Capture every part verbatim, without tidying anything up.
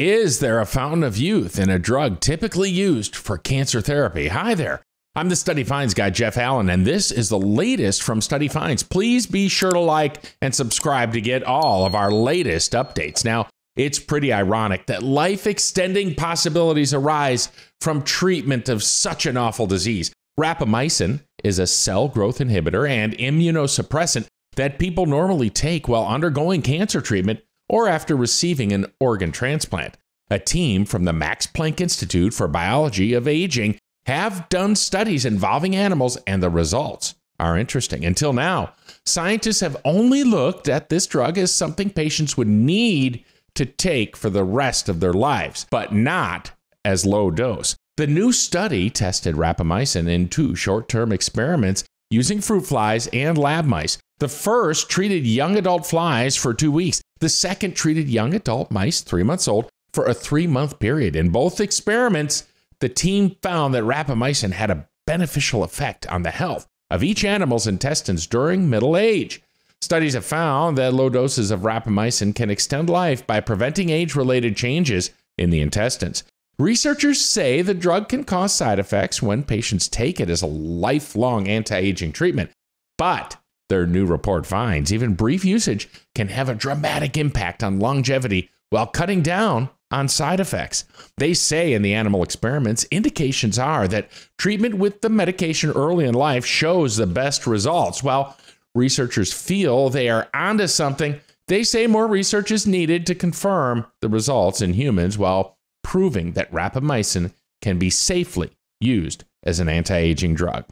Is there a fountain of youth in a drug typically used for cancer therapy? Hi there. I'm the Study Finds guy, Jeff Allen, and this is the latest from Study Finds. Please be sure to like and subscribe to get all of our latest updates. Now, it's pretty ironic that life-extending possibilities arise from treatment of such an awful disease. Rapamycin is a cell growth inhibitor and immunosuppressant that people normally take while undergoing cancer treatment or after receiving an organ transplant. A team from the Max Planck Institute for Biology of Aging have done studies involving animals, and the results are interesting. Until now, scientists have only looked at this drug as something patients would need to take for the rest of their lives, but not as low dose. The new study tested rapamycin in two short-term experiments using fruit flies and lab mice. The first treated young adult flies for two weeks. The second treated young adult mice three months old for a three-month period. In both experiments, the team found that rapamycin had a beneficial effect on the health of each animal's intestines during middle age. Studies have found that low doses of rapamycin can extend life by preventing age-related changes in the intestines. Researchers say the drug can cause side effects when patients take it as a lifelong anti-aging treatment, but their new report finds even brief usage can have a dramatic impact on longevity while cutting down on side effects. They say in the animal experiments, indications are that treatment with the medication early in life shows the best results. While researchers feel they are onto something, they say more research is needed to confirm the results in humans while proving that rapamycin can be safely used as an anti-aging drug.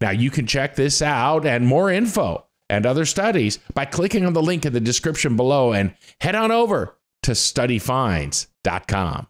Now, you can check this out and more info and other studies by clicking on the link in the description below, and head on over to study finds dot com.